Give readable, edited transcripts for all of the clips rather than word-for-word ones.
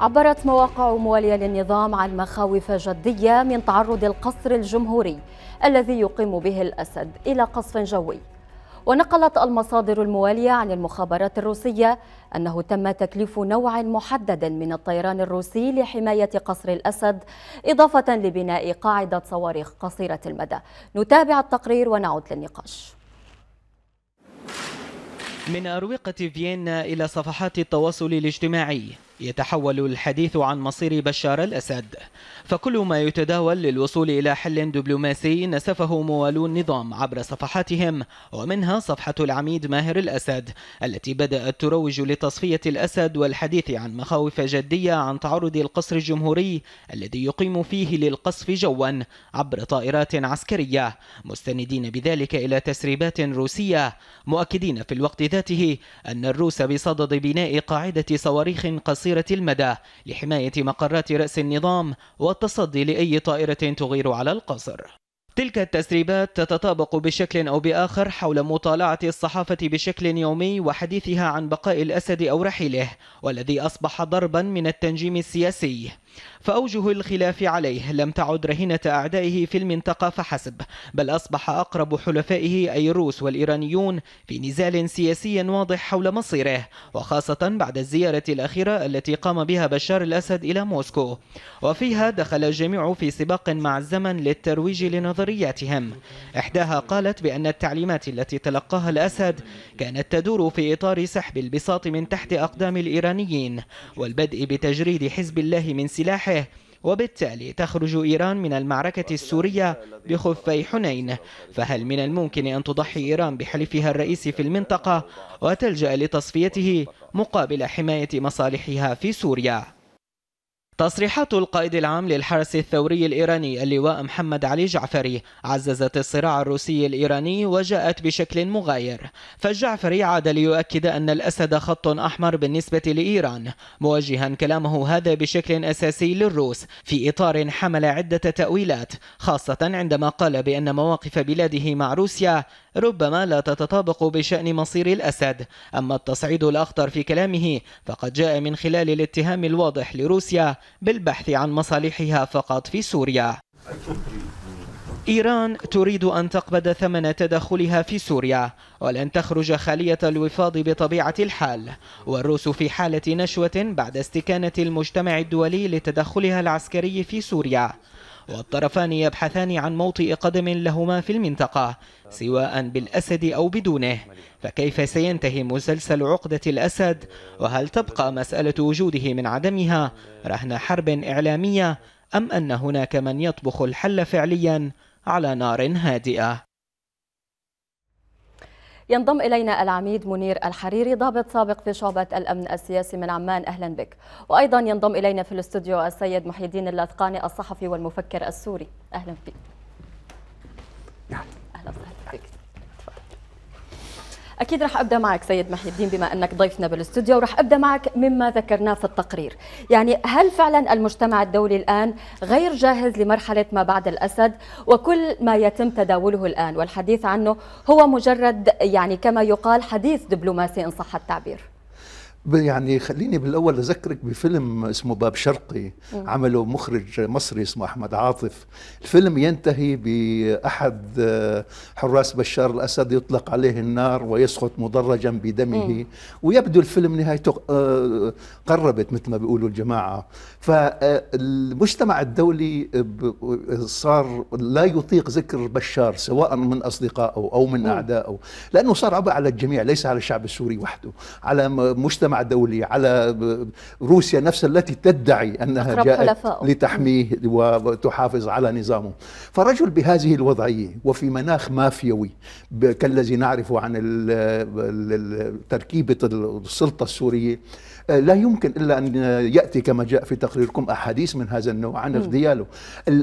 عبرت مواقع موالية للنظام عن مخاوف جدية من تعرض القصر الجمهوري الذي يقيم به الأسد إلى قصف جوي. ونقلت المصادر الموالية عن المخابرات الروسية أنه تم تكليف نوع محدد من الطيران الروسي لحماية قصر الأسد، إضافة لبناء قاعدة صواريخ قصيرة المدى. نتابع التقرير ونعود للنقاش. من أروقة فيينا إلى صفحات التواصل الاجتماعي يتحول الحديث عن مصير بشار الأسد، فكل ما يتداول للوصول إلى حل دبلوماسي نسفه موالو النظام عبر صفحاتهم، ومنها صفحة العميد ماهر الأسد التي بدأت تروج لتصفية الأسد والحديث عن مخاوف جدية عن تعرض القصر الجمهوري الذي يقيم فيه للقصف جوا عبر طائرات عسكرية، مستندين بذلك إلى تسريبات روسية، مؤكدين في الوقت ذاته أن الروس بصدد بناء قاعدة صواريخ قصيرة المدى لحماية مقرات رأس النظام والتصدي لأي طائرة تغير على القصر. تلك التسريبات تتطابق بشكل أو بآخر حول مطالعة الصحافة بشكل يومي وحديثها عن بقاء الأسد أو رحيله، والذي أصبح ضربا من التنجيم السياسي، فأوجه الخلاف عليه لم تعد رهينة أعدائه في المنطقة فحسب، بل أصبح أقرب حلفائه أي الروس والإيرانيون في نزال سياسي واضح حول مصيره، وخاصة بعد الزيارة الأخيرة التي قام بها بشار الأسد إلى موسكو، وفيها دخل الجميع في سباق مع الزمن للترويج لنظرياتهم. إحداها قالت بأن التعليمات التي تلقاها الأسد كانت تدور في إطار سحب البساط من تحت أقدام الإيرانيين والبدء بتجريد حزب الله من سلاحه، وبالتالي تخرج إيران من المعركة السورية بخفي حنين، فهل من الممكن أن تضحي إيران بحليفها الرئيسي في المنطقة وتلجأ لتصفيته مقابل حماية مصالحها في سوريا؟ تصريحات القائد العام للحرس الثوري الإيراني اللواء محمد علي جعفري عززت الصراع الروسي الإيراني وجاءت بشكل مغاير، فالجعفري عاد ليؤكد أن الأسد خط أحمر بالنسبة لإيران، موجها كلامه هذا بشكل أساسي للروس في إطار حمل عدة تأويلات، خاصة عندما قال بأن مواقف بلاده مع روسيا ربما لا تتطابق بشأن مصير الأسد. أما التصعيد الأخطر في كلامه فقد جاء من خلال الاتهام الواضح لروسيا بالبحث عن مصالحها فقط في سوريا. إيران تريد أن تقبض ثمن تدخلها في سوريا ولن تخرج خالية الوفاض بطبيعة الحال، والروس في حالة نشوة بعد استكانة المجتمع الدولي لتدخلها العسكري في سوريا، والطرفان يبحثان عن موطئ قدم لهما في المنطقة سواء بالأسد أو بدونه. فكيف سينتهي مسلسل عقدة الأسد؟ وهل تبقى مسألة وجوده من عدمها رهن حرب إعلامية، أم أن هناك من يطبخ الحل فعليا على نار هادئة؟ ينضم إلينا العميد منير الحريري، ضابط سابق في شعبة الأمن السياسي من عمان. أهلا بك. وأيضا ينضم إلينا في الاستوديو السيد محيي الدين اللاذقاني، الصحفي والمفكر السوري. أهلا بك. أهلا بك. أكيد راح أبدأ معك سيد محيي الدين بما أنك ضيفنا بالاستوديو، وراح أبدأ معك مما ذكرناه في التقرير. يعني هل فعلا المجتمع الدولي الآن غير جاهز لمرحلة ما بعد الأسد، وكل ما يتم تداوله الآن والحديث عنه هو مجرد يعني كما يقال حديث دبلوماسي إن صح التعبير؟ يعني خليني بالأول أذكرك بفيلم اسمه باب شرقي، عمله مخرج مصري اسمه أحمد عاطف. الفيلم ينتهي بأحد حراس بشار الأسد يطلق عليه النار ويسقط مدرجا بدمه، ويبدو الفيلم نهايته قربت مثل ما بيقولوا الجماعة. فالمجتمع الدولي صار لا يطيق ذكر بشار سواء من أصدقائه أو من أعدائه، لأنه صار عبء على الجميع، ليس على الشعب السوري وحده، على مجتمع دولي، على روسيا نفسها التي تدعي أنها جاءت لتحميه وتحافظ على نظامه. فرجل بهذه الوضعية وفي مناخ مافيوي كالذي نعرفه عن تركيبة السلطة السورية لا يمكن إلا أن يأتي كما جاء في تقريركم أحاديث من هذا النوع عن اغتياله.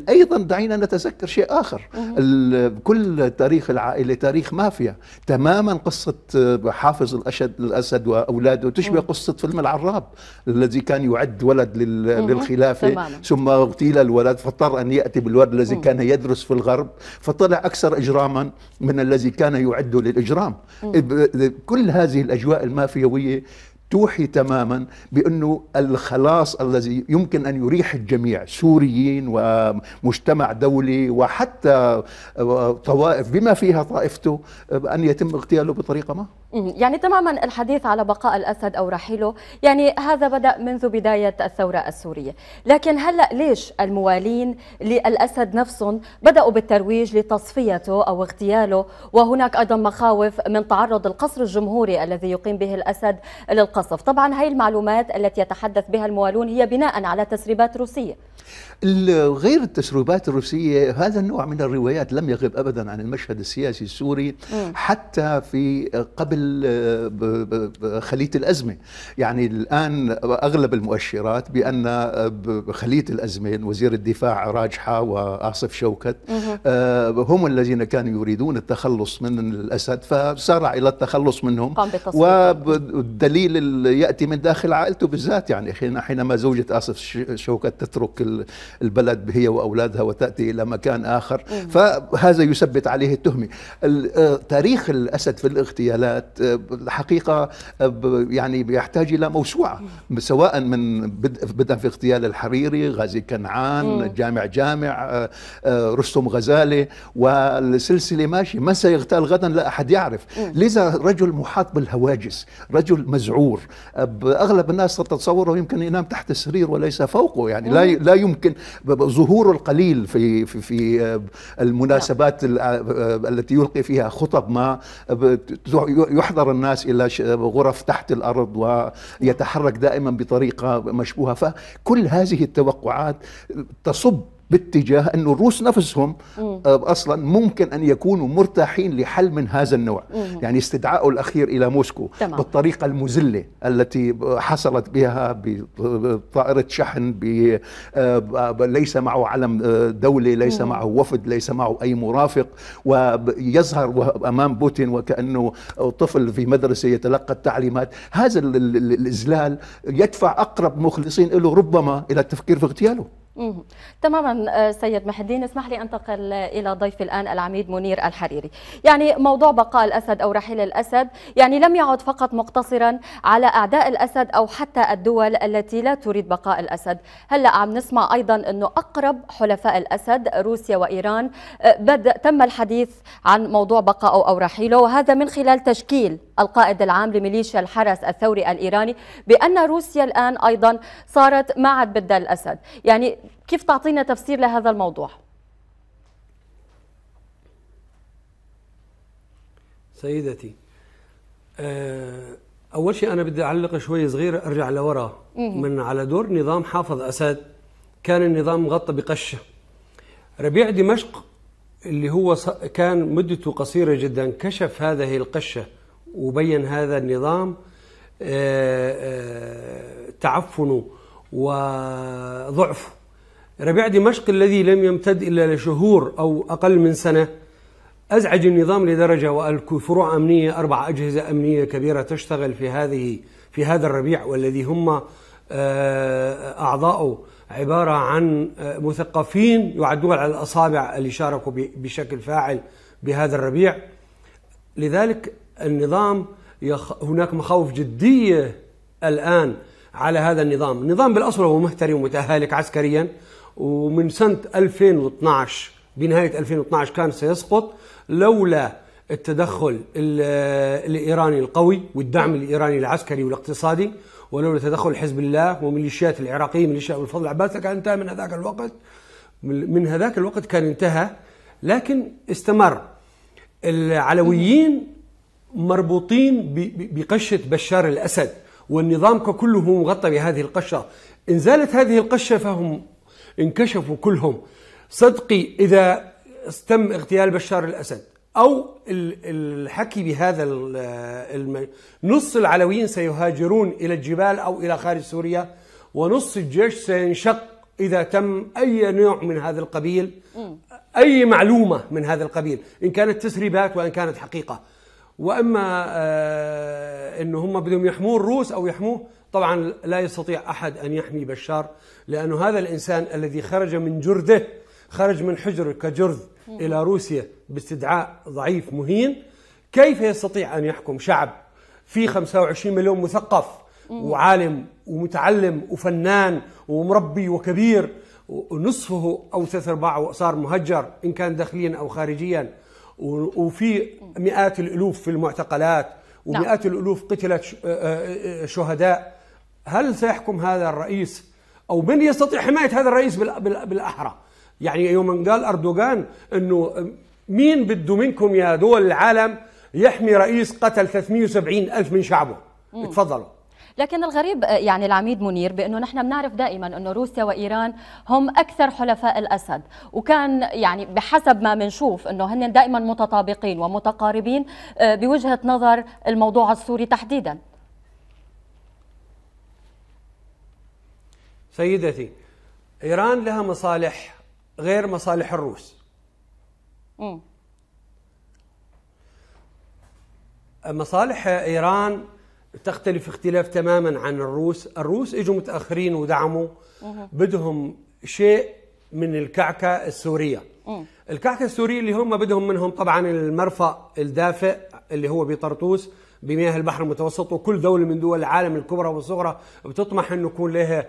أيضا دعينا نتذكر شيء آخر، كل تاريخ العائلة تاريخ مافيا تماما. قصة حافظ الأسد وأولاده تشبه قصة فيلم العراب الذي كان يعد ولد للخلافة ثم اغتيل الولد، فاضطر أن يأتي بالولد الذي كان يدرس في الغرب، فطلع أكثر إجراما من الذي كان يعده للإجرام. كل هذه الأجواء المافيوية توحي تماما بأنه الخلاص الذي يمكن أن يريح الجميع، سوريين ومجتمع دولي وحتى طوائف بما فيها طائفته، أن يتم اغتياله بطريقة ما. يعني تماما الحديث على بقاء الأسد أو رحيله، يعني هذا بدأ منذ بداية الثورة السورية، لكن هلأ ليش الموالين للأسد نفسهم بدأوا بالترويج لتصفيته أو اغتياله؟ وهناك أيضا مخاوف من تعرض القصر الجمهوري الذي يقيم به الأسد للقصف. طبعا هاي المعلومات التي يتحدث بها الموالون هي بناء على تسريبات روسية. غير التسريبات الروسية، هذا النوع من الروايات لم يغب أبدا عن المشهد السياسي السوري حتى في قبل خلية الأزمة. يعني الآن أغلب المؤشرات بأن خلية الأزمة وزير الدفاع راجحة وعاصف شوكت هم الذين كانوا يريدون التخلص من الأسد، فسارع إلى التخلص منهم، والدليل يأتي من داخل عائلته بالذات. يعني حينما زوجة عاصف شوكت تترك البلد هي وأولادها وتأتي إلى مكان آخر، فهذا يثبت عليه التهمة. تاريخ الأسد في الاغتيالات الحقيقة يعني بيحتاج إلى موسوعة، سواء من بدءا في اغتيال الحريري، غازي كنعان، جامع رستم غزاله، والسلسلة ماشي. من سيغتال غدا لا أحد يعرف. لذا رجل محاط بالهواجس، رجل مزعور، أغلب الناس تتصوره يمكن ينام تحت السرير وليس فوقه. يعني لا يمكن ظهوره القليل في المناسبات التي يلقي فيها خطب ما، يحضر الناس إلى غرف تحت الأرض ويتحرك دائما بطريقة مشبوهة. فكل هذه التوقعات تصب باتجاه أن الروس نفسهم أصلا ممكن أن يكونوا مرتاحين لحل من هذا النوع. يعني استدعائه الأخير إلى موسكو بالطريقة المزلة التي حصلت بها بطائرة شحن، ليس معه علم دولي، ليس معه وفد، ليس معه أي مرافق، ويظهر أمام بوتين وكأنه طفل في مدرسة يتلقى التعليمات. هذا الإزلال يدفع أقرب مخلصين له ربما إلى التفكير في اغتياله. تماما سيد محيي الدين، اسمح لي انتقل الى ضيفي الان العميد منير الحريري. يعني موضوع بقاء الاسد او رحيل الاسد يعني لم يعد فقط مقتصرا على اعداء الاسد او حتى الدول التي لا تريد بقاء الاسد. هلا عم نسمع ايضا انه اقرب حلفاء الاسد روسيا وايران تم الحديث عن موضوع بقائه او رحيله، وهذا من خلال تشكيل القائد العام لميليشيا الحرس الثوري الايراني، بان روسيا الان ايضا صارت ما عاد بدها الاسد. يعني كيف تعطينا تفسير لهذا الموضوع؟ سيدتي، أول شيء أنا بدي أعلق شوي صغير، أرجع لورا من على دور نظام حافظ أسد. كان النظام مغطى بقشة. ربيع دمشق اللي هو كان مدته قصيرة جدا كشف هذه القشة وبين هذا النظام تعفنه وضعفه. ربيع دمشق الذي لم يمتد إلا لشهور أو أقل من سنة أزعج النظام لدرجة، وألقوا فروع أمنية، 4 أجهزة أمنية كبيرة تشتغل في هذا الربيع، والذي هم أعضاؤه عبارة عن مثقفين يعدون على الأصابع اللي شاركوا بشكل فاعل بهذا الربيع. لذلك النظام هناك مخاوف جدية الآن على هذا النظام. النظام بالأصل هو مهتري ومتهالك عسكريا، ومن سنة 2012 بنهاية 2012 كان سيسقط لولا التدخل الإيراني القوي والدعم الإيراني العسكري والاقتصادي، ولولا تدخل حزب الله وميليشيات العراقية، ميليشيا الفضل العباس، كان انتهى من هذاك الوقت. لكن استمر. العلويين مربوطين بقشة بشار الأسد، والنظام ككله مغطى بهذه القشة. إن زالت هذه القشة فهم انكشفوا كلهم. صدقي إذا تم اغتيال بشار الأسد أو الحكي بهذا نص العلويين سيهاجرون إلى الجبال أو إلى خارج سوريا، ونص الجيش سينشق إذا تم أي نوع من هذا القبيل، أي معلومة من هذا القبيل، إن كانت تسريبات وإن كانت حقيقة. وأما أنه هم بدهم يحموه الروس أو يحموه، طبعا لا يستطيع أحد أن يحمي بشار، لأنه هذا الإنسان الذي خرج من جرده، خرج من حجره كجرذ إلى روسيا باستدعاء ضعيف مهين، كيف يستطيع أن يحكم شعب في 25 مليون مثقف وعالم ومتعلم وفنان ومربي وكبير، ونصفه أو ثلاث أرباعه صار مهجر إن كان داخليا أو خارجيا، وفي مئات الألوف في المعتقلات ومئات الألوف قتلت شهداء. هل سيحكم هذا الرئيس أو من يستطيع حماية هذا الرئيس بالأحرى؟ يعني يوم قال أردوغان أنه مين بده منكم يا دول العالم يحمي رئيس قتل 370 ألف من شعبه؟ اتفضلوا. لكن الغريب يعني العميد منير بأنه نحن بنعرف دائما أنه روسيا وإيران هم أكثر حلفاء الأسد، وكان يعني بحسب ما بنشوف أنه هن دائما متطابقين ومتقاربين بوجهة نظر الموضوع السوري تحديدا. سيدتي، إيران لها مصالح غير مصالح الروس. مصالح إيران تختلف اختلاف تماما عن الروس. الروس اجوا متأخرين ودعموا، بدهم شيء من الكعكة السورية. الكعكة السورية اللي هم بدهم منهم طبعا المرفأ الدافئ اللي هو بطرطوس بمياه البحر المتوسط، وكل دولة من دول العالم الكبرى والصغرى بتطمح أن يكون لها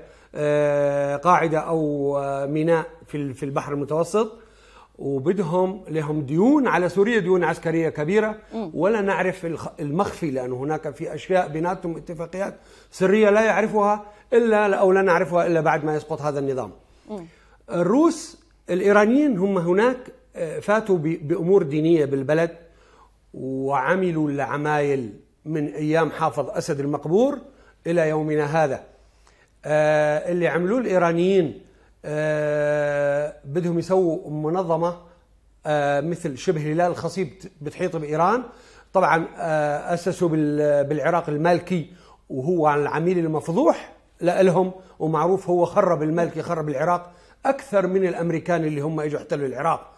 قاعدة أو ميناء في البحر المتوسط، وبدهم لهم ديون على سوريا، ديون عسكرية كبيرة، ولا نعرف المخفي، لأن هناك في أشياء بيناتهم اتفاقيات سرية لا يعرفها إلا أو لا نعرفها إلا بعد ما يسقط هذا النظام. الروس الإيرانيين هم هناك فاتوا بأمور دينية بالبلد، وعملوا العمايل من أيام حافظ أسد المقبور إلى يومنا هذا. اللي عملوه الإيرانيين بدهم يسووا منظمة مثل شبه هلال الخصيب بتحيط بإيران. طبعا أسسوا بالعراق المالكي، وهو العميل المفضوح لهم ومعروف، هو خرب المالكي، خرب العراق أكثر من الأمريكان اللي هم إجوا احتلوا العراق.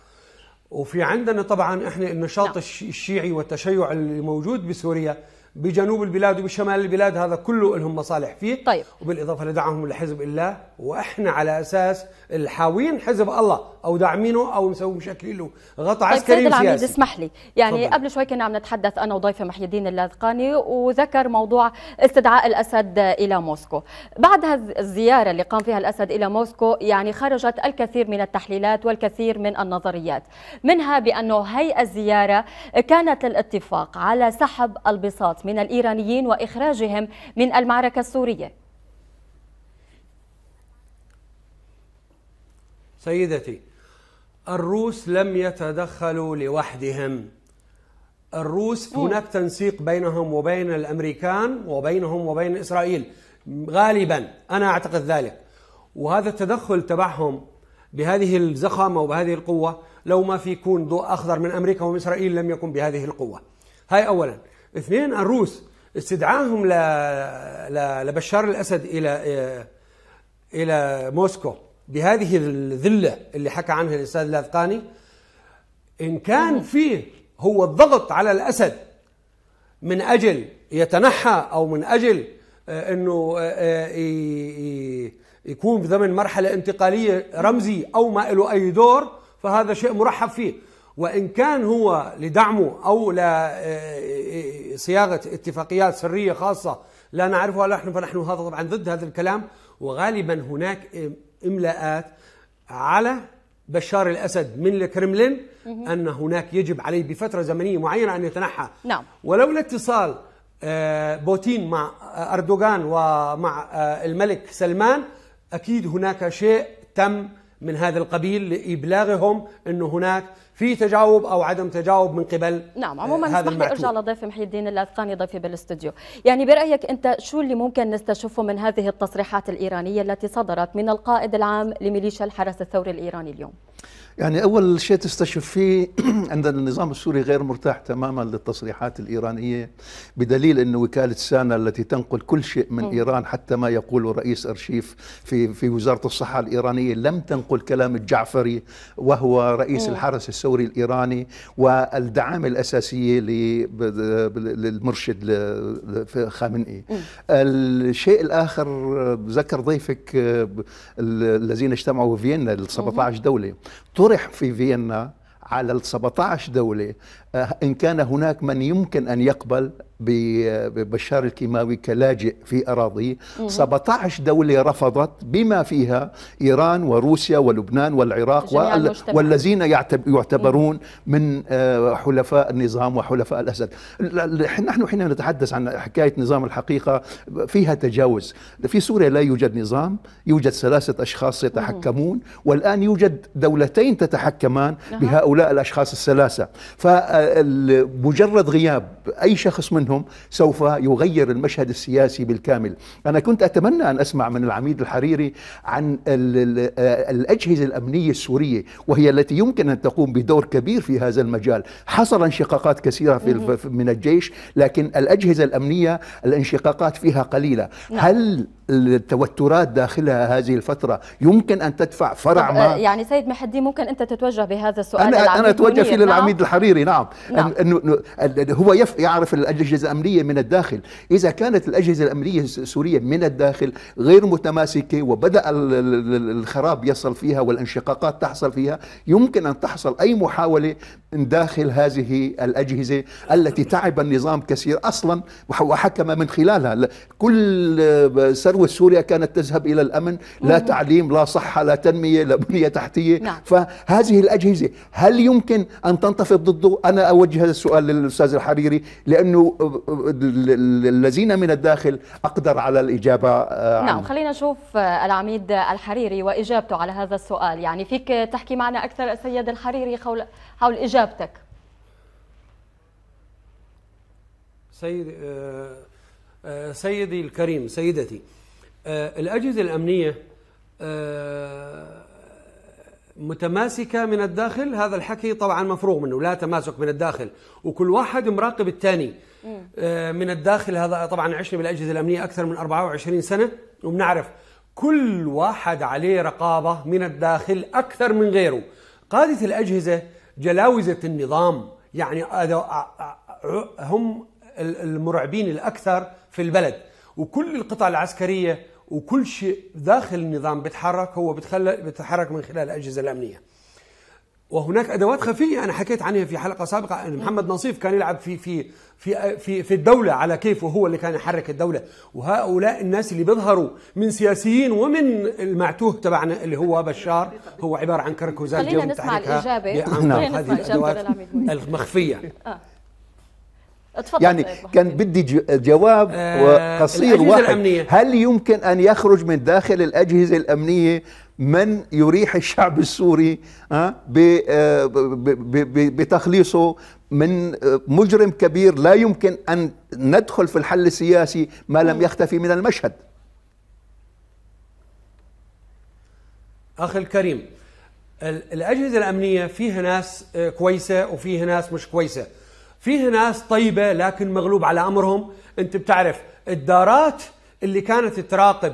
وفي عندنا طبعا إحنا النشاط الشيعي والتشيع اللي موجود بسوريا بجنوب البلاد وبشمال البلاد، هذا كله لهم مصالح فيه. طيب، وبالإضافة لدعمهم لحزب الله، وإحنا على أساس الحاوين حزب الله أو داعمينه أو مسوي مشاكل له غطاء عسكري وسياسي. طيب سيد العميد اسمح لي، يعني قبل شوي كنا عم نتحدث أنا وضيفي محيي الدين اللاذقاني، وذكر موضوع استدعاء الأسد إلى موسكو. بعد هذه الزيارة اللي قام فيها الأسد إلى موسكو يعني خرجت الكثير من التحليلات والكثير من النظريات، منها بأنه هي الزيارة كانت الاتفاق على سحب البساط من الإيرانيين وإخراجهم من المعركة السورية. سيدتي، الروس لم يتدخلوا لوحدهم. الروس هناك تنسيق بينهم وبين الأمريكان وبينهم وبين إسرائيل غالبا، أنا أعتقد ذلك. وهذا التدخل تبعهم بهذه الزخامة وبهذه القوة، لو ما في يكون ضوء أخضر من أمريكا ومن إسرائيل لم يكن بهذه القوة. هاي أولا. اثنين، الروس استدعاهم لبشار الأسد إلى موسكو بهذه الذلة اللي حكى عنها الأستاذ اللاذقاني، إن كان فيه هو الضغط على الأسد من أجل يتنحى أو من أجل أنه يكون بضمن مرحلة انتقالية رمزي أو ما له أي دور، فهذا شيء مرحب فيه. وإن كان هو لدعمه أو لصياغة اتفاقيات سرية خاصة لا نعرفها نحن، فنحن هذا طبعا ضد هذا الكلام. وغالبا هناك إملاءات على بشار الأسد من الكرملين أن هناك يجب عليه بفترة زمنية معينة أن يتنحى. نعم. ولولا اتصال بوتين مع أردوغان ومع الملك سلمان أكيد هناك شيء تم من هذا القبيل لإبلاغهم أنه هناك في تجاوب أو عدم تجاوب من قبل. نعم. عموما اسمح لي ارجع لضيفي محيي الدين اللاذقاني، ضيفي بالاستوديو. يعني برأيك انت شو اللي ممكن نستشوفه من هذه التصريحات الإيرانية التي صدرت من القائد العام لميليشيا الحرس الثوري الإيراني اليوم؟ يعني أول شيء تستشف فيه أن النظام السوري غير مرتاح تماما للتصريحات الإيرانية، بدليل أن وكالة سانا التي تنقل كل شيء من إيران حتى ما يقوله رئيس أرشيف في وزارة الصحة الإيرانية لم تنقل كلام الجعفري وهو رئيس الحرس الثوري الإيراني والدعامة الأساسية للمرشد خامنئي. الشيء الآخر ذكر ضيفك الذين اجتمعوا في فيينا ال 17 دولة، طرح في فيينا على ال 17 دولة إن كان هناك من يمكن أن يقبل ببشار الكيماوي كلاجئ في أراضيه. 17 دولة رفضت بما فيها إيران وروسيا ولبنان والعراق والذين يعتبرون من حلفاء النظام وحلفاء الأسد. نحن حين نتحدث عن حكاية نظام الحقيقة فيها تجاوز. في سوريا لا يوجد نظام، يوجد 3 أشخاص يتحكمون، والآن يوجد دولتين تتحكمان بهؤلاء الأشخاص الثلاثة. فمجرد غياب أي شخص منهم سوف يغير المشهد السياسي بالكامل. أنا كنت أتمنى أن أسمع من العميد الحريري عن الأجهزة الأمنية السورية، وهي التي يمكن أن تقوم بدور كبير في هذا المجال. حصل انشقاقات كثيرة من الجيش، لكن الأجهزة الأمنية الانشقاقات فيها قليلة. هل التوترات داخلها هذه الفترة يمكن أن تدفع فرع ما؟ يعني سيد محيي الدين، ممكن أنت تتوجه بهذا السؤال؟ أنا أتوجه فيه للعميد الحريري. نعم. أنه هو يعرف الأجهزة الأمنية من الداخل. إذا كانت الأجهزة الأمنية السورية من الداخل غير متماسكة وبدأ الخراب يصل فيها والانشقاقات تحصل فيها، يمكن أن تحصل أي محاولة من داخل هذه الأجهزة التي تعب النظام كثير أصلا وحكم من خلالها. كل ثروة سوريا كانت تذهب إلى الأمن، لا تعليم، لا صحة، لا تنمية، لا بنية تحتية. نعم. فهذه الأجهزة هل يمكن أن تنتفض ضده؟ أنا أوجه هذا السؤال للأستاذ الحريري، لأنه الذين من الداخل أقدر على الإجابة عنه. نعم، خلينا نشوف العميد الحريري وإجابته على هذا السؤال. يعني فيك تحكي معنا أكثر سيد الحريري حول إجابتك. سيدي الكريم، سيدتي، الأجهزة الأمنية متماسكة من الداخل، هذا الحكي طبعا مفروغ منه، لا تماسك من الداخل، وكل واحد مراقب الثاني من الداخل. هذا طبعا عشنا بالأجهزة الأمنية أكثر من 24 سنة، وبنعرف كل واحد عليه رقابة من الداخل أكثر من غيره. قادة الأجهزة جلاوزة النظام، يعني هم المرعبين الأكثر في البلد، وكل القطع العسكرية وكل شيء داخل النظام بيتحرك هو بيتحرك من خلال الأجهزة الأمنية. وهناك أدوات خفية أنا حكيت عنها في حلقة سابقة. محمد نصيف كان يلعب في في في في في الدولة على كيفه، وهو اللي كان يحرك الدولة. وهؤلاء الناس اللي بيظهروا من سياسيين ومن المعتوه تبعنا اللي هو بشار، هو عبارة عن كركوزات. خلينا نسمع الإجابة عن هذه الأدوات المخفية. يعني كان بدي جواب قصير واحد. هل يمكن أن يخرج من داخل الأجهزة الأمنية من يريح الشعب السوري بتخليصه من مجرم كبير؟ لا يمكن أن ندخل في الحل السياسي ما لم يختفي من المشهد. أخي الكريم، الأجهزة الأمنية فيها ناس كويسة وفيها ناس مش كويسة، فيه ناس طيبة لكن مغلوب على أمرهم. أنت بتعرف الدارات اللي كانت تراقب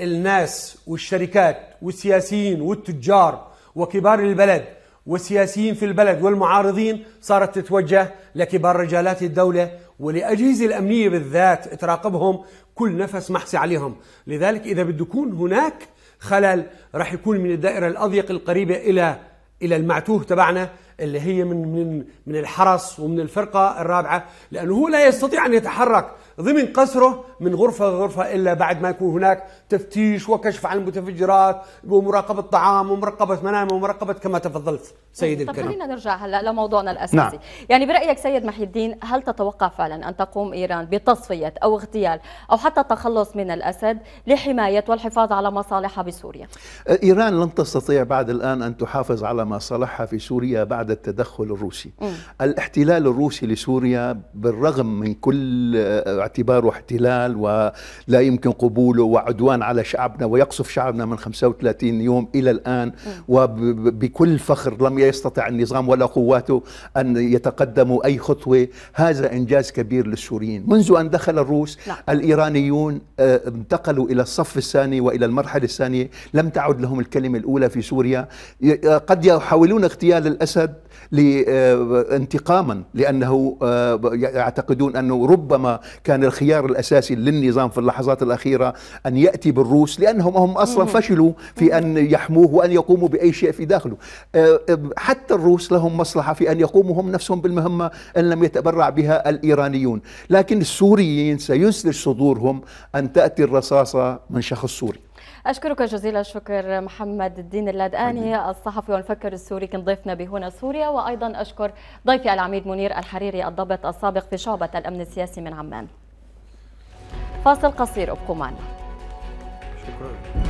الناس والشركات والسياسيين والتجار وكبار البلد والسياسيين في البلد والمعارضين، صارت تتوجه لكبار رجالات الدولة ولأجهزة الأمنية بالذات تراقبهم، كل نفس محسي عليهم. لذلك إذا بده يكون هناك خلل راح يكون من الدائرة الأضيق القريبة إلى المعتوه تبعنا اللي هي من الحرس ومن الفرقة الرابعة، لأنه هو لا يستطيع أن يتحرك ضمن قصره من غرفة لغرفة إلا بعد ما يكون هناك تفتيش وكشف عن المتفجرات ومراقبة طعام ومراقبة منام ومراقبة، كما تفضلت سيد الكريم. طب خلينا نرجع هلأ لموضوعنا الأساسي. نعم. يعني برأيك سيد محيي الدين، هل تتوقع فعلا أن تقوم إيران بتصفية أو اغتيال أو حتى التخلص من الأسد لحماية والحفاظ على مصالحها بسوريا؟ إيران لن تستطيع بعد الآن أن تحافظ على مصالحها في سوريا بعد التدخل الروسي. الاحتلال الروسي لسوريا بالرغم من كل اعتباره احتلال ولا يمكن قبوله وعدوان على شعبنا ويقصف شعبنا من 35 يوم إلى الآن، وبكل فخر لم يستطع النظام ولا قواته أن يتقدموا أي خطوة. هذا إنجاز كبير للسوريين. منذ أن دخل الروس الإيرانيون انتقلوا إلى الصف الثاني وإلى المرحلة الثانية. لم تعد لهم الكلمة الأولى في سوريا. قد يحاولون اغتيال الأسد انتقاما، لأنه يعتقدون أنه ربما كان الخيار الأساسي للنظام في اللحظات الأخيرة أن يأتي بالروس، لأنهم هم أصلا فشلوا في أن يحموه وأن يقوموا بأي شيء في داخله. حتى الروس لهم مصلحة في أن يقوموا هم نفسهم بالمهمة إن لم يتبرع بها الإيرانيون، لكن السوريين سيسلج صدورهم أن تأتي الرصاصة من شخص سوري. أشكرك جزيل الشكر محمد الدين اللاذقاني الصحفي والمفكر السوري، كان ضيفنا بهنا سوريا. وأيضا أشكر ضيفي العميد منير الحريري الضابط السابق في شعبة الأمن السياسي من عمان. فاصل قصير ابقوا معنا. شكرا.